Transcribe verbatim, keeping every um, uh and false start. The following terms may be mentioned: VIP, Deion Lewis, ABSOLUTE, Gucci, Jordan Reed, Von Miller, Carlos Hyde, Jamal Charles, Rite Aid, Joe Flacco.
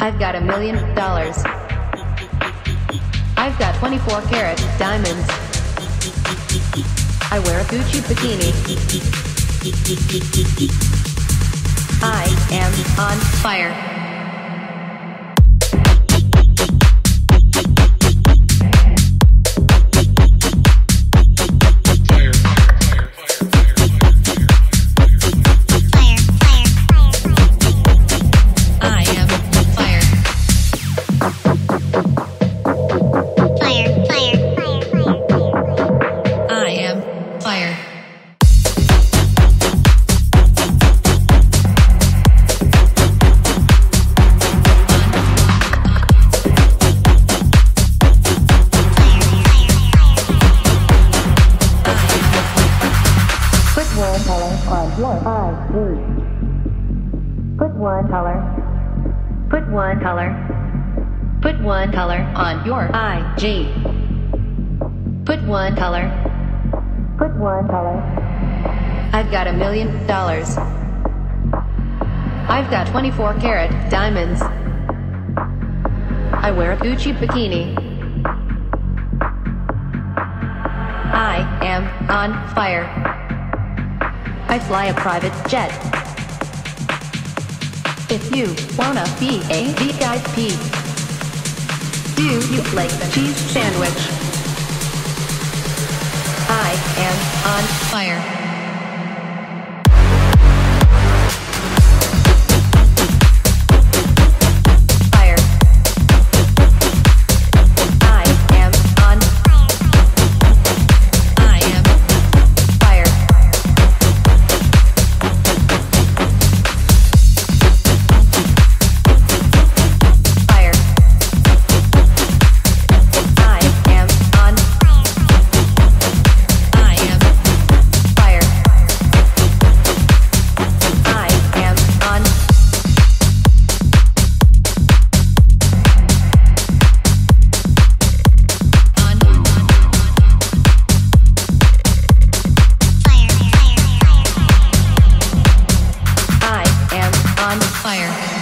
I've got a million dollars. I've got twenty-four karat diamonds. I wear a Gucci bikini. I am on fire. Your I G. Put one color. Put one color. I've got a million dollars. I've got twenty-four karat diamonds. I wear a Gucci bikini. I am on fire. I fly a private jet. If you wanna be a V I P, do you like the cheese sandwich? I am on fire. Fire.